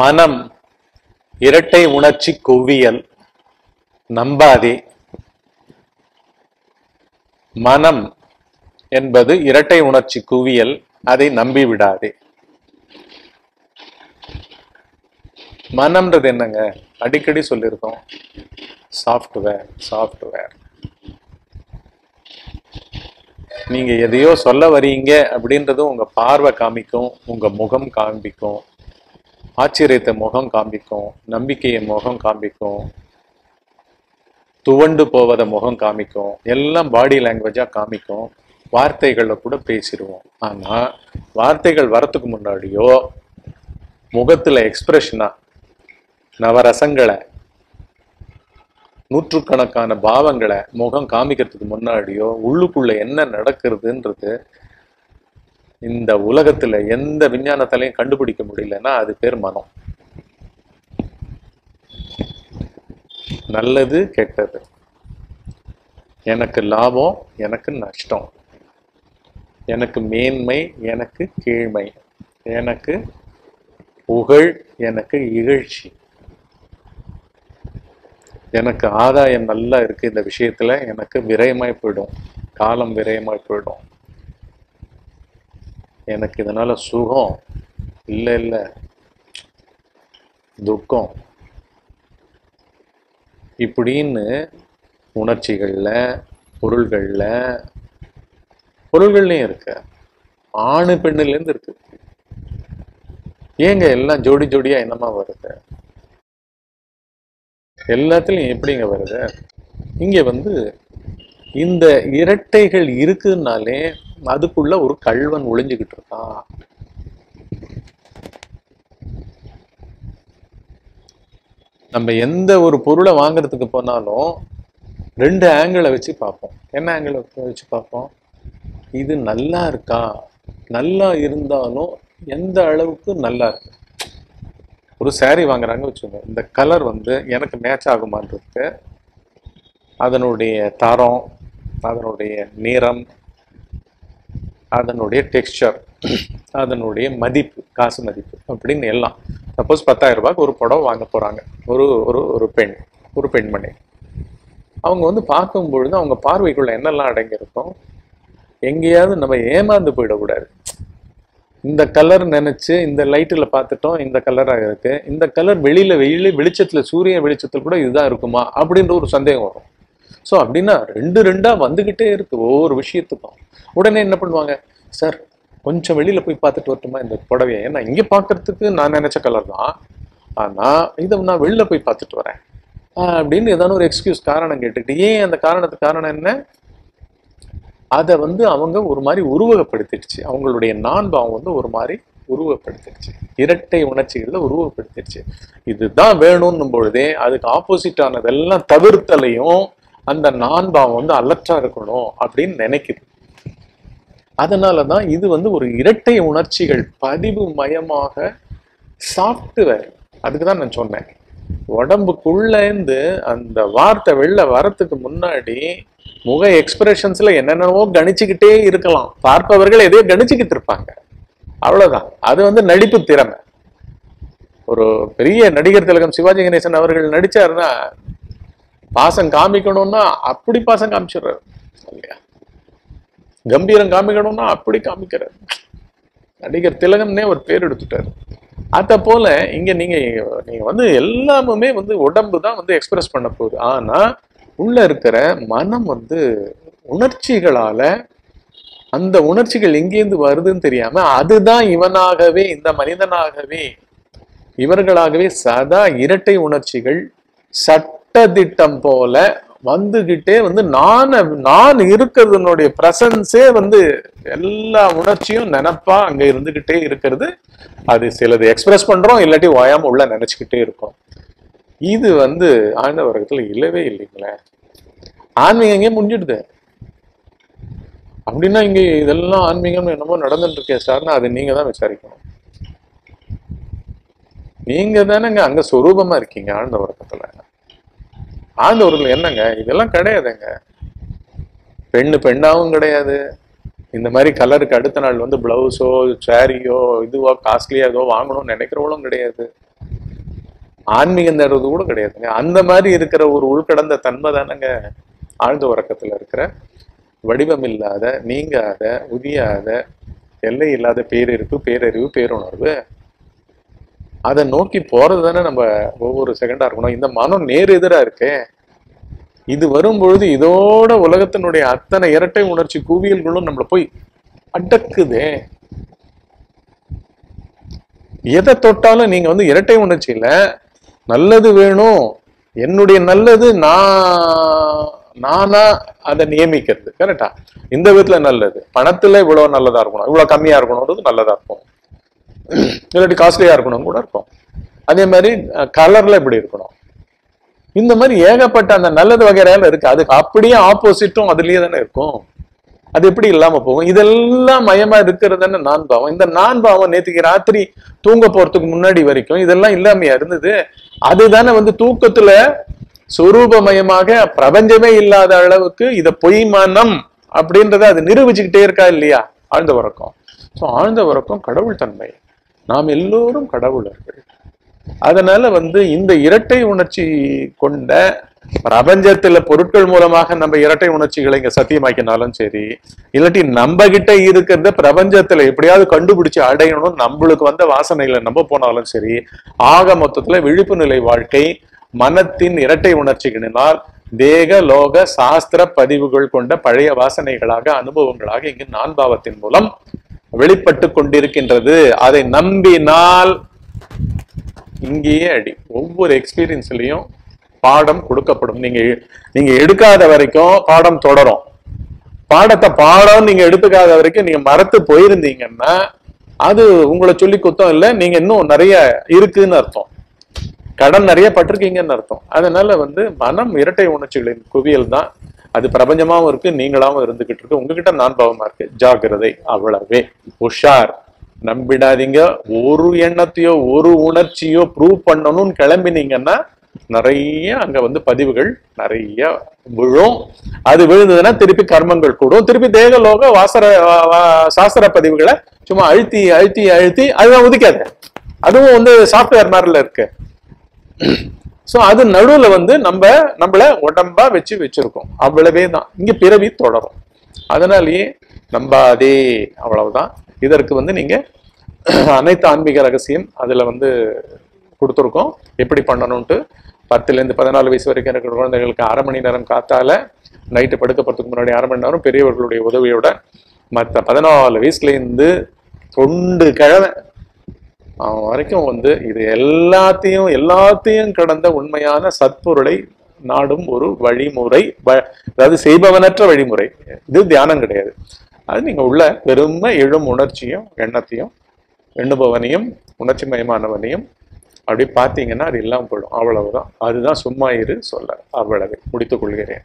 மனம் இரட்டை உணர்ச்சி குவியல், நம்பாதே. மனம் என்பது இரட்டை உணர்ச்சி குவியல், அதை நம்பிவிடாதே. மனம்ன்றது என்னங்க? அடிக்கடி சொல்லியிருக்கோம், சாஃப்ட்வேர் சாஃப்ட்வேர். நீங்க எதையோ சொல்ல வரீங்க அப்படின்றதும் உங்க பார்வை காமிக்கும், உங்க முகம் காமிக்கும், ஆச்சரியத்தை முகம் காமிக்கும், நம்பிக்கையை முகம் காமிக்கும், துவண்டு போவதை முகம் காமிக்கும், எல்லாம் பாடி லாங்குவேஜா காமிக்கும். வார்த்தைகளை கூட பேசிடுவோம். ஆனா வார்த்தைகள் வரத்துக்கு முன்னாடியோ முகத்துல எக்ஸ்பிரஷனா நவரசங்களை, நூற்றுக்கணக்கான பாவங்களை முகம் காமிக்கிறதுக்கு முன்னாடியோ உள்ளுக்குள்ள என்ன நடக்கிறதுன்றது இந்த உலகத்துல எந்த விஞ்ஞானத்தாலையும் கண்டுபிடிக்க முடியலன்னா அது பேர் மனம். நல்லது கெட்டது, எனக்கு லாபம், எனக்கு நஷ்டம், எனக்கு மேன்மை, எனக்கு கீழ்மை, எனக்கு புகழ், எனக்கு இகழ்ச்சி, எனக்கு ஆதாயம் நல்லா இருக்கு இந்த விஷயத்துல, எனக்கு விரயமாய் போயிடும், காலம் விரயமாய் போயிடும், எனக்கு இதனால சுகம் இல்லை இல்லை துக்கம், இப்படின்னு உணர்ச்சிகளில் பொருள்கள்லையும் இருக்கு, ஆணு பெண்ணுலேருந்து இருக்கு. ஏங்க எல்லாம் ஜோடி ஜோடியா என்னமா வருது? எல்லாத்துலையும் எப்படிங்க வருது? இங்க வந்து இந்த இரட்டைகள் இருக்குன்னாலே அதுக்குள்ள ஒரு கள்வன் ஒளிஞ்சுக்கிட்டு இருக்கான். நம்ம எந்த ஒரு பொருளை வாங்குறதுக்கு போனாலும் ரெண்டு ஆங்கிளை வச்சு பார்ப்போம். என்ன ஆங்கிளை வச்சு பார்ப்போம்? இது நல்லா இருக்கா, நல்லா இருந்தாலும் எந்த அளவுக்கு நல்லா இருக்கு. ஒரு சாரீ வாங்குறாங்க வச்சுக்கோங்க, இந்த கலர் வந்து எனக்கு மேட்ச் ஆகுமான்றதுக்கு அதனுடைய தரம், அதனுடைய நிறம், அதனுடைய டெக்ஸ்சர், அதனுடைய மதிப்பு, காசு மதிப்பு அப்படின்னு எல்லாம். சப்போஸ் 10,000 ரூபாய்க்கு ஒரு புடவை வாங்க போகிறாங்க, ஒரு ஒரு ஒரு பெண் ஒரு பெண்மணி. அவங்க வந்து பார்க்கும் பொழுது அவங்க பார்வைக்குள்ள என்னெல்லாம் அடங்கியிருக்கும்? எங்கேயாவது நம்ம ஏமாந்து போயிடக்கூடாது. இந்த கலர் நினைச்சு இந்த லைட்டில் பார்த்துட்டோம், இந்த கலராக இருக்கு, இந்த கலர் வெளியில் வெளிச்சத்தில் சூரிய வெளிச்சத்தில் கூட இதுதான் இருக்குமா அப்படின்ற ஒரு சந்தேகம் வரும். ஸோ அப்படின்னா ரெண்டு ரெண்டாக வந்துக்கிட்டே இருக்கு ஒவ்வொரு விஷயத்துக்கும். உடனே என்ன பண்ணுவாங்க? சார் கொஞ்சம் வெளியில் போய் பார்த்துட்டு வரட்டுமா இந்த புடவையை? ஏன்னா இங்கே பார்க்கறதுக்கு நான் நினச்ச கலர் தான், ஆனால் இதை நான் வெளியில் போய் பார்த்துட்டு வரேன் அப்படின்னு ஏதாவது ஒரு எக்ஸ்கியூஸ், காரணம் கேட்டுக்கிட்டு. ஏன் அந்த காரணத்துக்கு காரணம் என்ன? அதை வந்து அவங்க ஒரு மாதிரி உருவகப்படுத்திடுச்சு, அவங்களுடைய நான்பாவம் வந்து ஒரு மாதிரி உருவப்படுத்திடுச்சு, இரட்டை உணர்ச்சிகள்ல உருவப்படுத்திடுச்சு. இதுதான் வேணும்னும் பொழுதே அதுக்கு ஆப்போசிட் ஆனதெல்லாம் தவிர்த்தலையும் அந்த நான்பாவம் வந்து அலற்றா இருக்கணும் அப்படின்னு நினைக்குது. அதனாலதான் இது வந்து ஒரு இரட்டை உணர்ச்சிகள் பதிவு மயமாக சாஃப்ட்வேர். அதுக்குதான் நான் சொன்னேன், உடம்புக்குள்ள இருந்து அந்த வார்த்தை வெளில வரத்துக்கு முன்னாடி முக எக்ஸ்பிரஷன்ஸ்ல என்னென்னவோ கணிச்சுக்கிட்டே இருக்கலாம். பார்ப்பவர்கள் எதையோ கணிச்சுக்கிட்டு இருப்பாங்க, அவ்வளவுதான். அது வந்து நடிப்பு திறமை. ஒரு பெரிய நடிகர் திலகம் சிவாஜி கணேசன் அவர்கள் நடிச்சாருன்னா பாசம் காமிக்கணும்னா அப்படி பாசம் காமிச்சிடுறாரு இல்லையா? கம்பீரம் காமிக்கணும்னா அப்படி காமிக்கிறாரு. நடிகர் திலகம்னே ஒரு பேர் எடுத்துட்டாரு. அதை போல இங்க நீங்க வந்து எல்லாமே வந்து உடம்பு தான் வந்து எக்ஸ்பிரஸ் பண்ண போகுது. ஆனா உள்ள இருக்கிற மனம் வந்து உணர்ச்சிகளால, அந்த உணர்ச்சிகள் எங்கேருந்து வருதுன்னு தெரியாம அதுதான் இவனாகவே, இந்த மனிதனாகவே, இவர்களாகவே சதா இரட்டை உணர்ச்சிகள் சட்டதிட்டம் போல வந்துகிட்டே வந்து நான் இருக்கிறதுனுடைய பிரசன்ஸே வந்து எல்லா உணர்ச்சியும் நினைப்பா அங்க இருந்துகிட்டே இருக்கிறது. அது சிலது எக்ஸ்பிரஸ் பண்றோம், இல்லாட்டி ஓயாம உள்ள நினைச்சுக்கிட்டே இருக்கோம். இது வந்து ஆழ்ந்த வர்க்கத்துல இல்லவே இல்லைங்களே. ஆன்மீகம் எங்கேயும் முடிஞ்சிடுது அப்படின்னா இங்க இதெல்லாம் ஆன்மீகம் என்னமோ நடந்துட்டு இருக்கேன் சார்னா அது நீங்க தான் விசாரிக்கணும். நீங்க தானேங்க அங்க சொரூபமா இருக்கீங்க ஆழ்ந்த வர்க்கத்துல. ஆழ்ந்த வர்க்கத்துல என்னங்க இதெல்லாம் கிடையாதுங்க. பெண்ணு பெண்ணாவும் கிடையாது. இந்த மாதிரி கலருக்கு அடுத்த நாள் வந்து பிளவுஸோ சாரியோ இதுவோ காஸ்ட்லியா ஏதோ வாங்கணும்னு நினைக்கிறவங்களும் கிடையாது. ஆன்மீகம் தேடுறது கூட கிடையாதுங்க. அந்த மாதிரி இருக்கிற ஒரு உள்கடந்த தன்மை தானங்க ஆழ்ந்த உறக்கத்தில் இருக்கிற வடிவமில்லாத நீங்காத உதியாத எல்லை இல்லாத பேரிருப்பு பேரறிவு பேருணர்வு. அதை நோக்கி போறது தானே நம்ம ஒவ்வொரு செகண்டா இருக்கணும். இந்த மனம் நேர் எதிராக இருக்கே, இது வரும்பொழுது இதோட உலகத்தினுடைய அத்தனை இரட்டை உணர்ச்சி கூவியல்களும் நம்மளை போய் அடக்குதே. எதை தொட்டாலும் நீங்க வந்து இரட்டை உணர்ச்சியில நல்லது வேணும், என்னுடைய நல்லது நானா அதை நியமிக்கிறது கரெக்டா. இந்த விதத்துல நல்லது பணத்துல இவ்வளவு நல்லதா இருக்கணும், இவ்வளவு கம்மியா இருக்கணும்ன்றது நல்லதா இருக்கும், இல்லாட்டி காஸ்ட்லியா இருக்கணும் கூட இருக்கும். அதே மாதிரி கலர்ல இப்படி இருக்கணும், இந்த மாதிரி ஏகப்பட்ட அந்த நல்லது வகையில இருக்கு. அதுக்கு அப்படியே ஆப்போசிட்டும் அதுலயே தானே இருக்கும், அது எப்படி இல்லாம போகும். இதெல்லாம் மயமா இருக்கிறதுன்னு நான் பாவம். இந்த நான் பாவம் நேற்றுக்கு ராத்திரி தூங்க போறதுக்கு முன்னாடி வரைக்கும் இதெல்லாம் இல்லாமையா இருந்தது. அதுதானே வந்து தூக்கத்துல சொரூபமயமாக பிரபஞ்சமே இல்லாத அளவுக்கு இத பொய் மனம் அப்படின்றத அது நிரூபிச்சுக்கிட்டே இருக்கா இல்லையா ஆழ்ந்த உறக்கம். ஸோ ஆழ்ந்த உறக்கம் கடவுள் தன்மை, நாம் எல்லோரும் கடவுளர்கள். அதனால வந்து இந்த இரட்டை உணர்ச்சி கொண்ட பிரபஞ்சத்துல பொருட்கள் மூலமாக நம்ம இரட்டை உணர்ச்சிகளை இங்க சத்தியமாக்கினாலும் சரி, இல்லாட்டி நம்ம கிட்ட இருக்கிறத பிரபஞ்சத்துல எப்படியாவது கண்டுபிடிச்சு அடையணும் நம்மளுக்கு வந்த வாசனைகளை நம்ம போனாலும் சரி, ஆக மொத்தத்துல விழிப்பு நிலை வாழ்க்கை மனத்தின் இரட்டை உணர்ச்சிகளினால் தேக லோக சாஸ்திர பதிவுகள் கொண்ட பழைய வாசனைகளாக அனுபவங்களாக இங்கு நான் பாவத்தின் மூலம் வெளிப்பட்டு கொண்டிருக்கின்றது. அதை நம்பினால் இங்கேயே அடி, ஒவ்வொரு எக்ஸ்பீரியன்ஸ்லயும் பாடம் கொடுக்கப்படும். நீங்க எடுக்காத வரைக்கும் பாடம் தொடரும். பாடம் நீங்க எடுத்துக்காத வரைக்கும் நீங்க மறந்து போயிருந்தீங்கன்னா அது உங்களை சொல்லி குத்தம் இல்லை, நீங்க இன்னும் நிறைய இருக்குன்னு அர்த்தம், கடன் நிறைய பட்டிருக்கீங்கன்னு அர்த்தம். அதனால வந்து மனம் இரட்டை உணர்ச்சிகளின் குவியல் தான். அது பிரபஞ்சமாவும் இருக்கு, நீங்களாவும் இருந்துகிட்டு இருக்கு, உங்ககிட்ட நான் பாவமா இருக்கு. ஜாக்கிரதை, அவ்வளவே உஷார். நம்பிடாதீங்க ஒரு எண்ணத்தையோ ஒரு உணர்ச்சியோ ப்ரூவ் பண்ணணும்னு கிளம்பினீங்கன்னா நிறைய அங்க வந்து பதிவுகள் நிறைய விழும். அது விழுந்ததுன்னா திருப்பி கர்மங்கள் கூடும், திருப்பி தேகலோக சாஸ்திர பதிவுகளை சும்மா அழுத்தி அழுத்தி அழுத்தி அதுதான் ஒதுக்காது. அதுவும் வந்து சாஃப்ட்வேர் மாதிரில இருக்கு. சோ அது நடுவுல வந்து நம்மள உடம்பா வச்சிருக்கோம். அவ்வளவே தான் இங்க பிறவி தொடரும். அதனாலேயே நம்பாதே, அவ்வளவுதான். இதற்கு வந்து நீங்க அனைத்து ஆன்மீக ரகசியம் அதுல வந்து கொடுத்துருக்கோம், எப்படி பண்ணணும்ட்டு. 10லேருந்து 14 வயசு வரைக்கும் இருக்கிற குழந்தைகளுக்கு 1/2 மணி நேரம் காத்தால நைட்டு படுக்கப்படுறதுக்கு முன்னாடி 1/2 மணி நேரம் பெரியவர்களுடைய உதவியோட, மற்ற 14 வயசுலேருந்து 90 கிழமை அவன் வரைக்கும் வந்து இது எல்லாத்தையும் கடந்த உண்மையான சத்பொருளை நாடும் ஒரு வழிமுறை. அதாவது செய்பவனற்ற வழிமுறை. இது தியானம் கிடையாது. அது நீங்க உள்ள பெருமை எழும் உணர்ச்சியும் எண்ணத்தையும் எண்ணுபவனையும் உணர்ச்சி மயமானவனையும் அப்படி பார்த்தீங்கன்னா அது இல்லாமல் போயிடும். அவ்வளவுதான். அதுதான் சும்மா இரு சொல்ல. அவ்வளவு முடித்துக் கொள்கிறேன்.